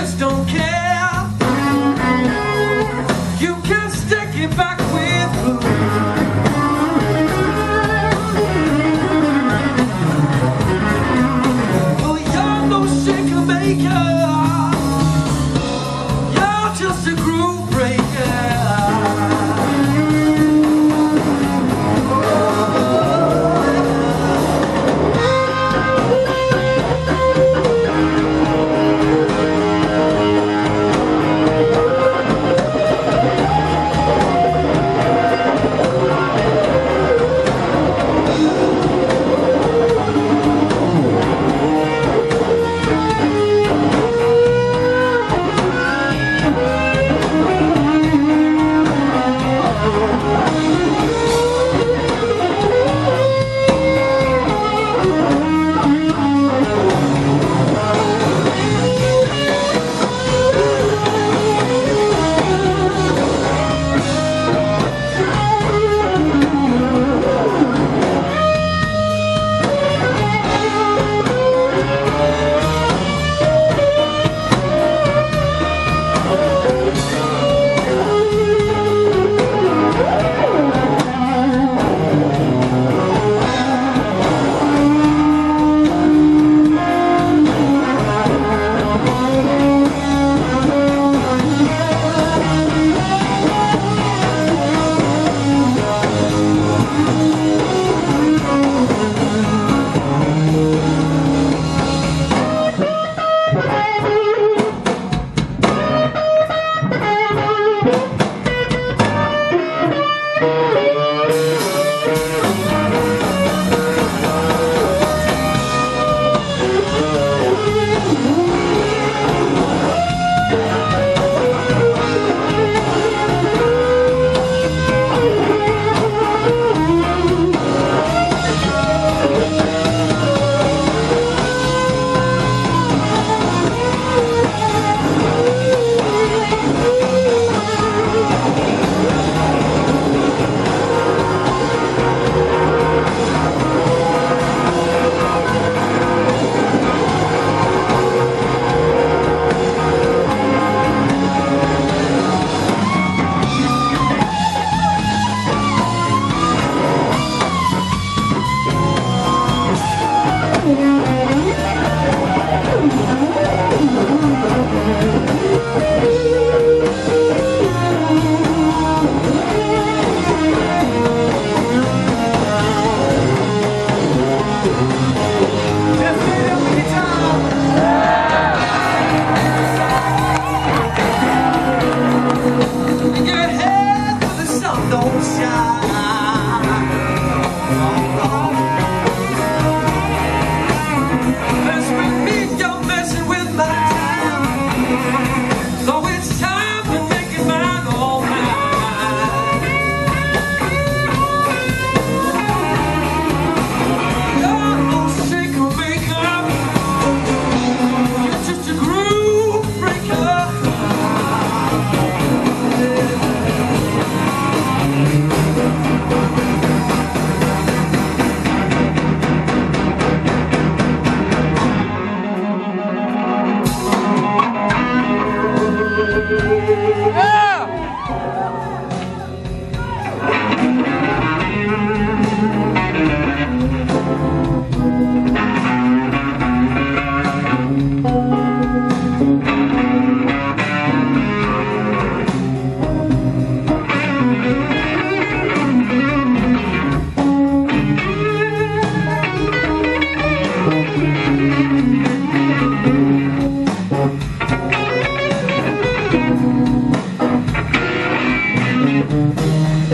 just don't care. You can stick it back with blue. Well, you're no shaker maker.